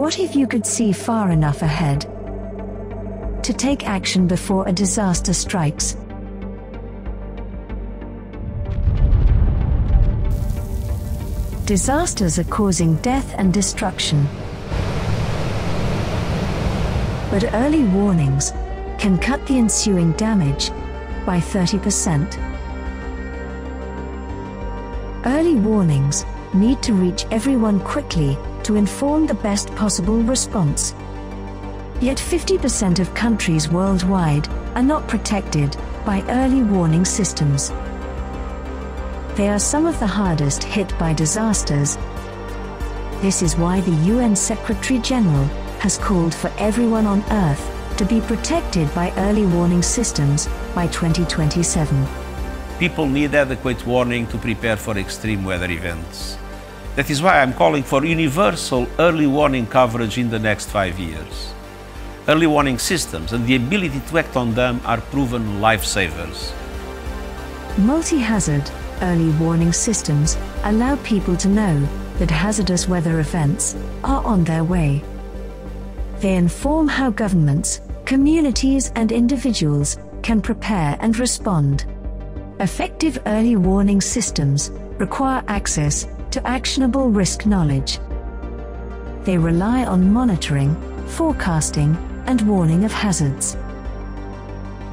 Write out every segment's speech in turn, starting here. What if you could see far enough ahead to take action before a disaster strikes? Disasters are causing death and destruction, but early warnings can cut the ensuing damage by 30%. Early warnings need to reach everyone quickly to inform the best possible response. Yet 50% of countries worldwide are not protected by early warning systems. They are some of the hardest hit by disasters. This is why the UN Secretary General has called for everyone on Earth to be protected by early warning systems by 2027. People need adequate warning to prepare for extreme weather events. That is why I'm calling for universal early warning coverage in the next 5 years. Early warning systems and the ability to act on them are proven lifesavers. Multi-hazard early warning systems allow people to know that hazardous weather events are on their way. They inform how governments, communities, and individuals can prepare and respond. Effective early warning systems require access to actionable risk knowledge. They rely on monitoring, forecasting, and warning of hazards.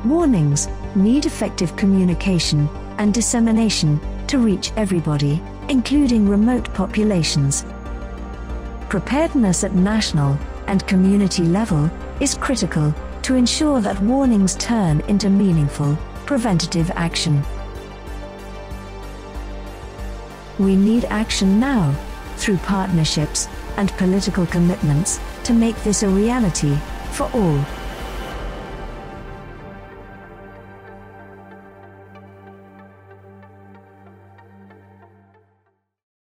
Warnings need effective communication and dissemination to reach everybody, including remote populations. Preparedness at national and community level is critical to ensure that warnings turn into meaningful, preventative action. We need action now, through partnerships and political commitments, to make this a reality for all.